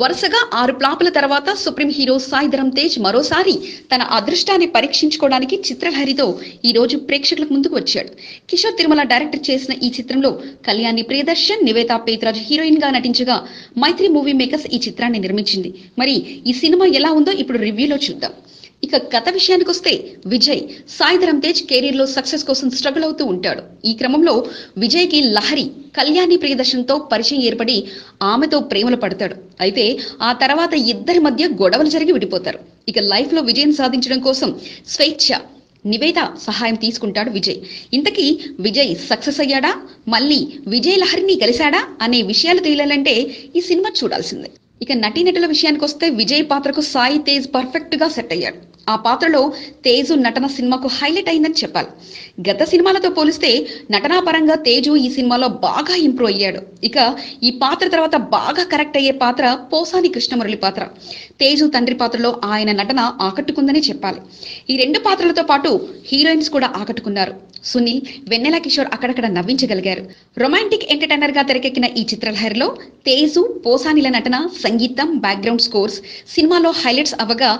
వరుసగా 6 ప్లాపుల తర్వాత supreme hero Sai Tej మరోసారి తన అదృష్టాన్ని పరీక్షించుకోవడానికి చిత్రలహరితో ఈ రోజు ప్రేక్షకుల ముందుకు వచ్చాడు. కిషోర్ తిరుమల డైరెక్టర్ చేసిన ఈ చిత్రంలో కళ్యాణి ప్రియదర్శన్, నివేత పేతురాజ్ హీరోయిన్ గా నటించగా మైత్రి మూవీ మేకర్స్ ఈ చిత్రాన్ని నిర్మించింది. మరి ఈ సినిమా ఎలా ఉందో ఇప్పుడు రివ్యూలో చూద్దాం. ఇక కథ విషయానికి వస్తే విజయ్ సాయి తేజ్ కెరీర్ లో సక్సెస్ కోసం స్ట్రగుల్ అవుతూ ఉంటాడు. ఈ క్రమంలో విజయ్ కి లహరి కళ్యాణి ప్రియదర్శన్ తో పరిచయం ఏర్పడి ఆమెతో ప్రేమలో పడతాడు. అయితే ఆ తర్వాత ఇద్దరి మధ్య గొడవలు జరిగి విడిపోతారు. ఇక లైఫ్ లో విజయం సాధించడం కోసం స్వేచ్ఛ నివేద సహాయం తీసుకుంటాడు విజయ్. ఇంతకీ విజయ్ సక్సెస్ అయ్యాడా, మళ్ళీ విజయ్ లహరిని కలిశాడా అనే విషయాలు తెలియాలంటే ఈ సినిమా చూడాల్సిందే. ఇక నటీనటుల విషయానికి వస్తే విజయ్ పాత్రకు సాయి తేజ్ పర్ఫెక్ట్ గా సెట్ అయ్యాడు. ఆ పాత్రలో తేజు నటన సినిమాకు హైలైట్ అయిందని చెప్పాలి. గత సినిమాలతో పోలిస్తే నటనాపరంగా తేజు ఈ సినిమాలో బాగా ఇంప్రూవ్ అయ్యాడు. ఇక ఈ పాత్ర తర్వాత బాగా కరెక్ట్ అయ్యే పాత్ర పోసాని కృష్ణమురళి పాత్ర. తేజు తండ్రి పాత్రలో ఆయన నటన ఆకట్టుకుందని చెప్పాలి. ఈ రెండు పాత్రలతో పాటు హీరోయిన్స్ కూడా ఆకట్టుకున్నారు. సునీల్, వెన్నెల కిషోర్ అక్కడక్కడ నవ్వించగలిగారు. రొమాంటిక్ ఎంటర్టైనర్ గా తెరకెక్కిన ఈ చిత్రలహరిలో తేజు పోసానిల నటన, సంగీతం, బ్యాక్గ్రౌండ్ స్కోర్స్ సినిమాలో హైలైట్స్ అవ్వగా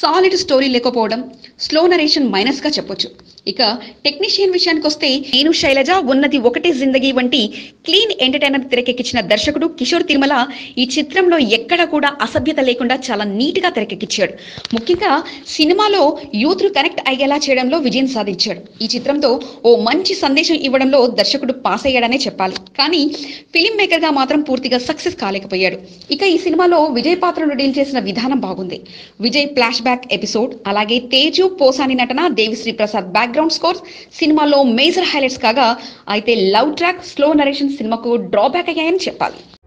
సాలిడ్ స్టోరీ లేకపోవడం, స్లో నరేషన్ మైనస్ గా చెప్పొచ్చు. ఇక టెక్నీషియన్ విషయానికి వస్తే నేను శైలజ ఉన్నది ఒకటే జిందగీ వంటి క్లీన్ ఎంటర్టైనర్ తెరకెక్కించిన దర్శకుడు కిషోర్ తిరుమల ఈ చిత్రంలో ఎక్కడ కూడా అసభ్యత లేకుండా చాలా నీట్ గా తెరకెక్కించాడు. ముఖ్యంగా సినిమాలో యూత్ ను కనెక్ట్ అయ్యేలా చేయడంలో విజయం సాధించాడు. ఈ చిత్రంతో ఓ మంచి సందేశం ఇవ్వడంలో దర్శకుడు పాస్ అయ్యాడనే చెప్పాలి. కానీ ఫిలిం మేకర్ గా మాత్రం పూర్తిగా సక్సెస్ కాలేకపోయాడు. ఇక ఈ సినిమాలో విజయ్ పాత్రను డీల్ చేసిన విధానం బాగుంది. విజయ్ ఫ్లాష్ బ్యాక్ ఎపిసోడ్, అలాగే తేజు పోసాని నటన, దేవిశ్రీ ప్రసాద్ బ్యాక్గ్రౌండ్ స్కోర్స్ సినిమాలో మేజర్ హైలైట్స్ కాగా, అయితే లవ్ ట్రాక్, స్లో నరేషన్ సినిమాకు డ్రాబ్యాక్ అయ్యాయని చెప్పాలి.